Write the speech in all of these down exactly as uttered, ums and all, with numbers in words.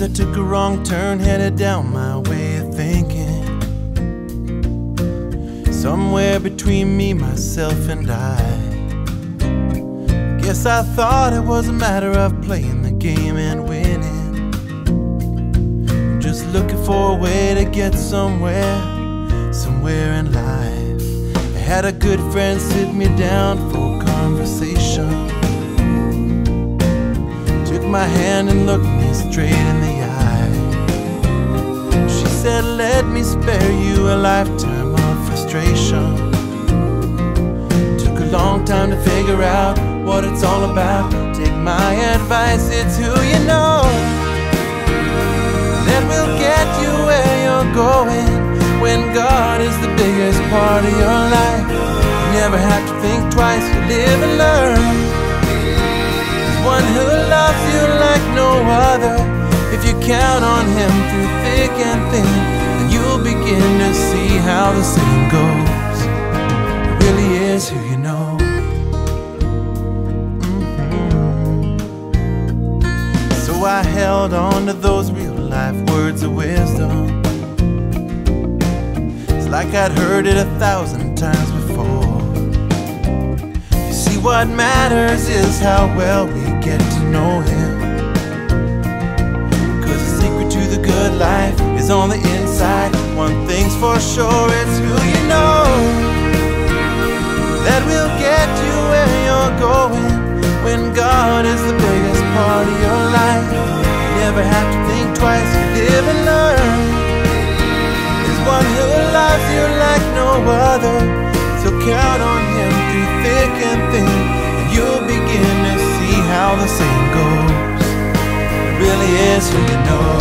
seems I took a wrong turn, headed down my way of thinking. Somewhere between me, myself, and I. Guess I thought it was a matter of playing the game and winning. Just looking for a way to get somewhere, somewhere in life. I had a good friend sit me down for a conversation. My hand and looked me straight in the eye. She said, let me spare you a lifetime of frustration. Took a long time to figure out what it's all about. Take my advice, it's who you know that will get you where you're going. When God is the biggest part of your life, you never have to think twice, you live and learn. One who loves you like no other. If you count on him through thick and thin, then you'll begin to see how the saying goes. It really is who you know. Mm-hmm. So I held on to those real life words of wisdom. It's like I'd heard it a thousand times before. You see, what matters is how well we get to know him, 'cause the secret to the good life is on the inside. One thing's for sure, it's who you know that will get you where you're going. When God is the biggest part of your life, you never have to think twice, you live and learn. There's one who loves you like no other, so count on him through thick and thin, and you'll begin to see how the saying goes. It really is who you know.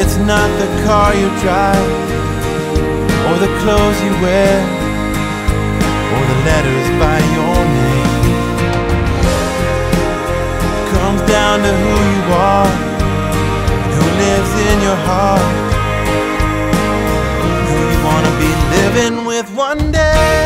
It's not the car you drive, or the clothes you wear, or the letters by your name. It comes down to who you are, and who lives in your heart, and who you want to be living with one day.